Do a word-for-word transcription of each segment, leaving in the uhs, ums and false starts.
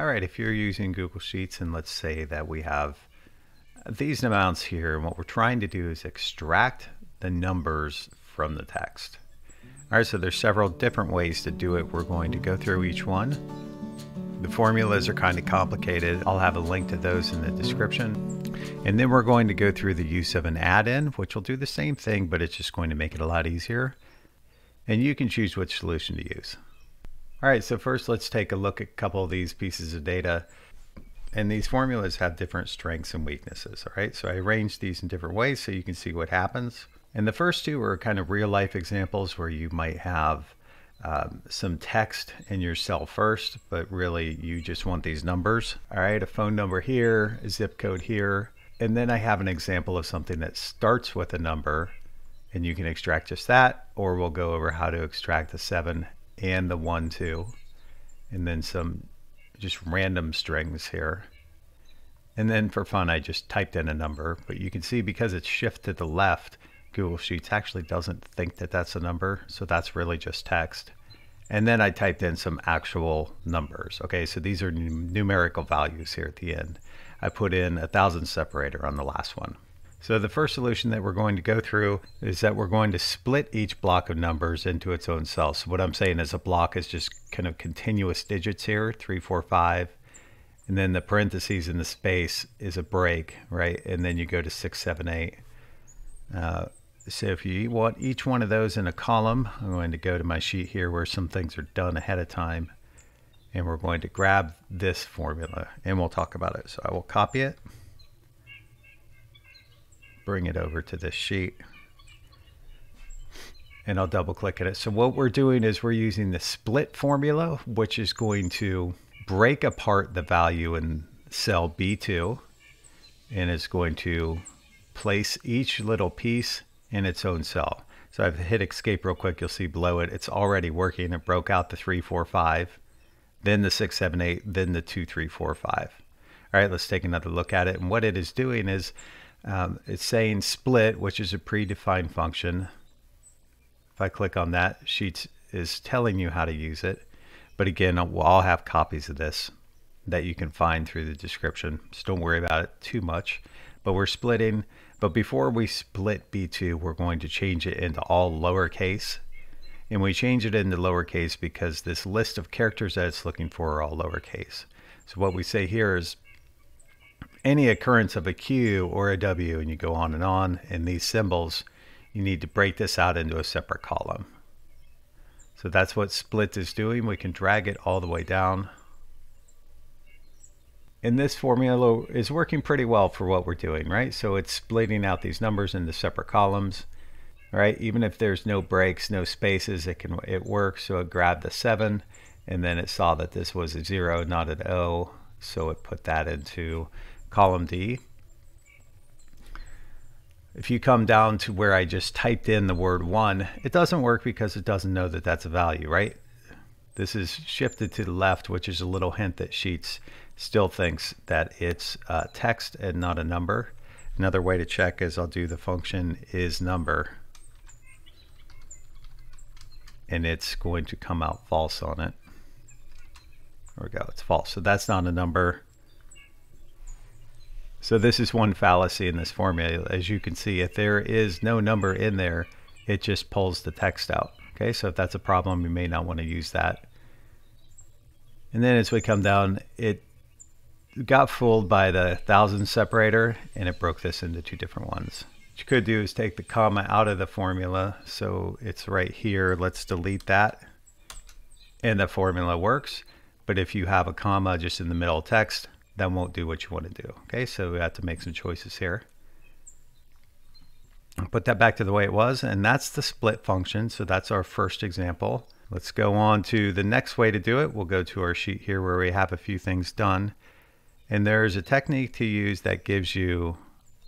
All right, if you're using Google Sheets, and let's say that we have these amounts here, and what we're trying to do is extract the numbers from the text. All right, so there's several different ways to do it. We're going to go through each one. The formulas are kind of complicated. I'll have a link to those in the description. And then we're going to go through the use of an add-in, which will do the same thing, but it's just going to make it a lot easier. And you can choose which solution to use. All right, so first let's take a look at a couple of these pieces of data. And these formulas have different strengths and weaknesses, all right? So I arranged these in different ways so you can see what happens. And the first two are kind of real life examples where you might have um, some text in your cell first, but really you just want these numbers. All right, a phone number here, a zip code here. And then I have an example of something that starts with a number, and you can extract just that, or we'll go over how to extract the seven and the one, two, and then some just random strings here. And then for fun, I just typed in a number, but you can see because it's shift to the left, Google Sheets actually doesn't think that that's a number, so that's really just text. And then I typed in some actual numbers. Okay, so these are numerical values here at the end. I put in a thousand separator on the last one. So the first solution that we're going to go through is that we're going to split each block of numbers into its own cell. So what I'm saying is a block is just kind of continuous digits here, three, four, five, and then the parentheses in the space is a break, right? And then you go to six, seven, eight. Uh, so if you want each one of those in a column, I'm going to go to my sheet here where some things are done ahead of time, and we're going to grab this formula and we'll talk about it. So I will copy it, bring it over to this sheet, and I'll double click at it. So what we're doing is we're using the split formula, which is going to break apart the value in cell B two, and it's going to place each little piece in its own cell. So I've hit escape real quick. You'll see below it, it's already working. It broke out the three, four, five, then the six, seven, eight, then the two, three, four, five. All right, let's take another look at it. And what it is doing is Um, it's saying split, which is a predefined function. If I click on that, Sheets is telling you how to use it. But again, we'll all have copies of this that you can find through the description, so don't worry about it too much. But we're splitting. But before we split B two, we're going to change it into all lowercase. And we change it into lowercase because this list of characters that it's looking for are all lowercase. So what we say here is any occurrence of a Q or a W, and you go on and on, and these symbols, you need to break this out into a separate column. So that's what split is doing. We can drag it all the way down. And this formula is working pretty well for what we're doing, right? So it's splitting out these numbers into separate columns, right? Even if there's no breaks, no spaces, it can it works. So it grabbed the seven, and then it saw that this was a zero, not an O, so it put that into column D. If you come down to where I just typed in the word one, it doesn't work because it doesn't know that that's a value, right? This is shifted to the left, which is a little hint that Sheets still thinks that it's uh, text and not a number. Another way to check is I'll do the function is number, and it's going to come out false on it. There we go, it's false. So that's not a number. So this is one fallacy in this formula. As you can see, if there is no number in there, it just pulls the text out. Okay, so if that's a problem, you may not want to use that. And then as we come down, it got fooled by the thousand separator, and it broke this into two different ones. What you could do is take the comma out of the formula. So it's right here. Let's delete that. And the formula works. But if you have a comma just in the middle of text, that won't do what you want to do. Okay, so we have to make some choices here. Put that back to the way it was, and that's the split function. So that's our first example. Let's go on to the next way to do it. We'll go to our sheet here where we have a few things done. And there's a technique to use that gives you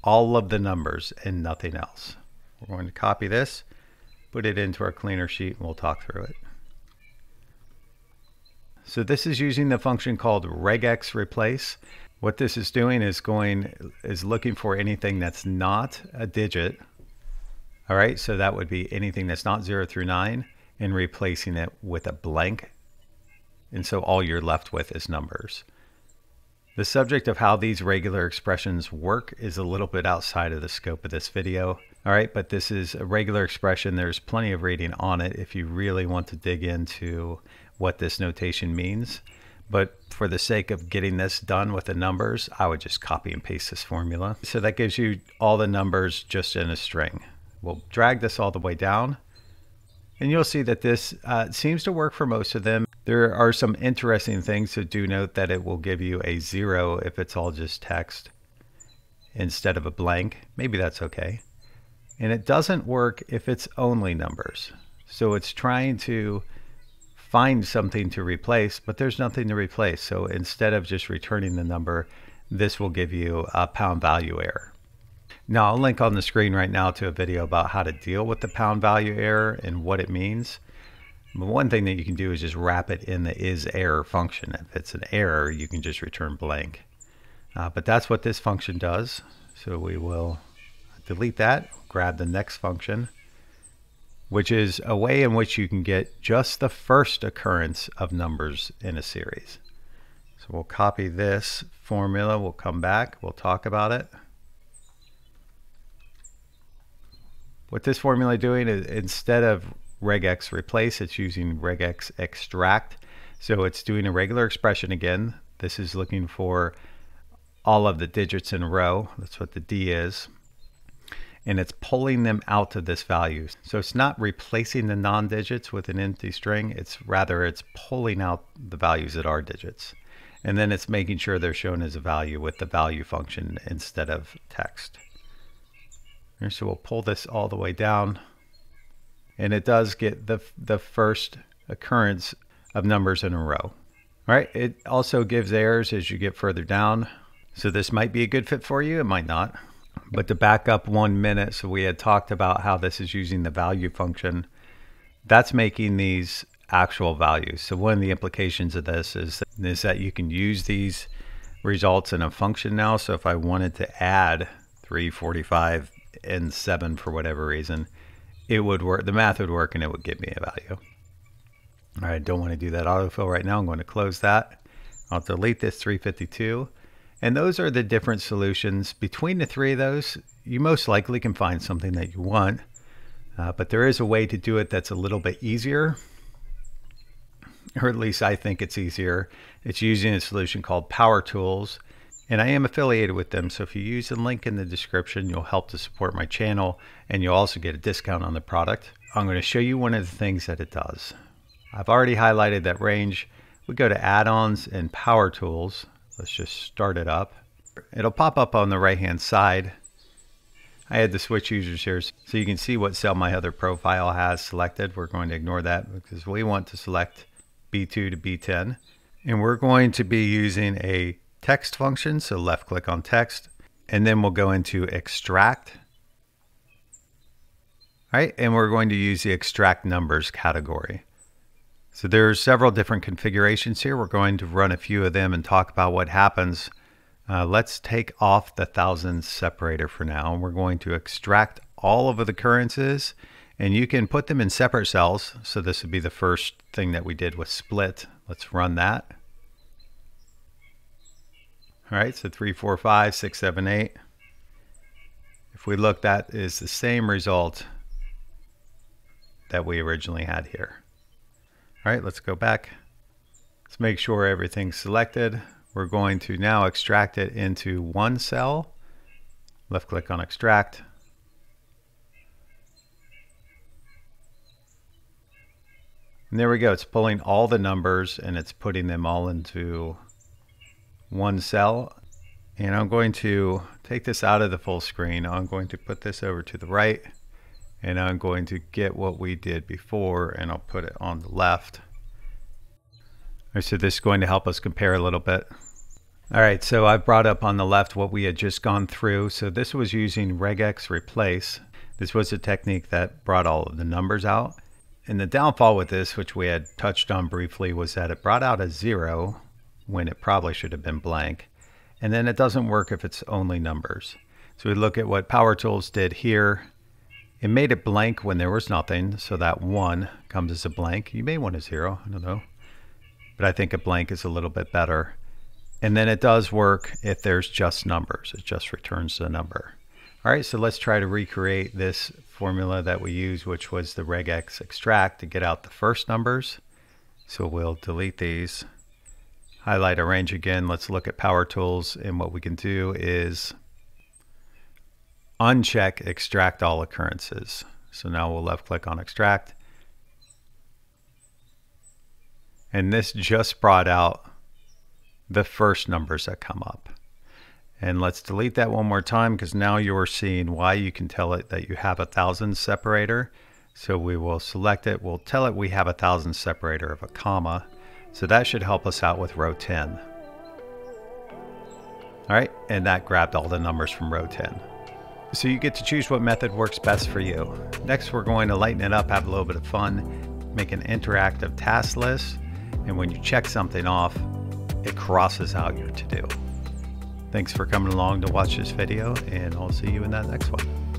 all of the numbers and nothing else. We're going to copy this, put it into our cleaner sheet, and we'll talk through it. So this is using the function called regex replace. What this is doing is going is looking for anything that's not a digit. All right, so that would be anything that's not zero through nine, and replacing it with a blank. And so all you're left with is numbers. The subject of how these regular expressions work is a little bit outside of the scope of this video. All right, but this is a regular expression. There's plenty of reading on it if you really want to dig into what this notation means. But for the sake of getting this done with the numbers, I would just copy and paste this formula. So that gives you all the numbers just in a string. We'll drag this all the way down, and you'll see that this uh, seems to work for most of them. There are some interesting things, so do note that it will give you a zero if it's all just text instead of a blank. Maybe that's okay. And it doesn't work if it's only numbers. So it's trying to find something to replace, but there's nothing to replace. So instead of just returning the number, this will give you a pound value error. Now I'll link on the screen right now to a video about how to deal with the pound value error and what it means. One thing that you can do is just wrap it in the isError function. If it's an error, you can just return blank. Uh, but that's what this function does. So we will delete that, grab the next function, which is a way in which you can get just the first occurrence of numbers in a series. So we'll copy this formula, we'll come back, we'll talk about it. What this formula is doing is instead of regex replace, it's using regex extract. So it's doing a regular expression again. This is looking for all of the digits in a row. That's what the D is. And it's pulling them out of this value. So it's not replacing the non-digits with an empty string. It's rather it's pulling out the values that are digits. And then it's making sure they're shown as a value with the value function instead of text. And so we'll pull this all the way down. And it does get the, the first occurrence of numbers in a row. All right, it also gives errors as you get further down. So this might be a good fit for you, it might not. But to back up one minute, so we had talked about how this is using the value function. That's making these actual values. So one of the implications of this is, is that you can use these results in a function now. So if I wanted to add three, forty-five, and seven for whatever reason, it would work, the math would work, and it would give me a value. All right, I don't want to do that autofill right now. I'm going to close that. I'll delete this three fifty-two. And those are the different solutions. Between the three of those, you most likely can find something that you want, uh, but there is a way to do it that's a little bit easier, or at least I think it's easier. It's using a solution called Power Tools, and I am affiliated with them. So if you use the link in the description, you'll help to support my channel, and you'll also get a discount on the product. I'm going to show you one of the things that it does. I've already highlighted that range. We go to add-ons and Power Tools. Let's just start it up. It'll pop up on the right-hand side. I had to switch users here so you can see what cell my other profile has selected. We're going to ignore that because we want to select B two to B ten. And we're going to be using a text function, so left-click on text. And then we'll go into extract. All right, and we're going to use the extract numbers category. So there are several different configurations here. We're going to run a few of them and talk about what happens. Uh, let's take off the thousands separator for now. We're going to extract all of the occurrences, and you can put them in separate cells. So this would be the first thing that we did with split. Let's run that. All right, so three, four, five, six, seven, eight. If we look, that is the same result that we originally had here. All right, let's go back. Let's make sure everything's selected. We're going to now extract it into one cell. Left click on extract. And there we go. It's pulling all the numbers and it's putting them all into one cell. And I'm going to take this out of the full screen. I'm going to put this over to the right. And I'm going to get what we did before and I'll put it on the left. All right, so this is going to help us compare a little bit. All right, so I've brought up on the left what we had just gone through. So this was using regex replace. This was a technique that brought all of the numbers out. And the downfall with this, which we had touched on briefly, was that it brought out a zero when it probably should have been blank. And then it doesn't work if it's only numbers. So we look at what Power Tools did here. It made it blank when there was nothing, so that one comes as a blank. You may want a zero, I don't know. But I think a blank is a little bit better. And then it does work if there's just numbers. It just returns the number. All right, so let's try to recreate this formula that we used, which was the regex extract, to get out the first numbers. So we'll delete these, highlight a range again. Let's look at Power Tools, and what we can do is uncheck extract all occurrences. So now we'll left click on extract. And this just brought out the first numbers that come up. And let's delete that one more time, because now you're seeing why you can tell it that you have a thousand separator. So we will select it. We'll tell it we have a thousand separator of a comma. So that should help us out with row ten. All right, and that grabbed all the numbers from row ten. So you get to choose what method works best for you. Next, we're going to lighten it up, have a little bit of fun, make an interactive task list. And when you check something off, it crosses out your to-do. Thanks for coming along to watch this video, and I'll see you in that next one.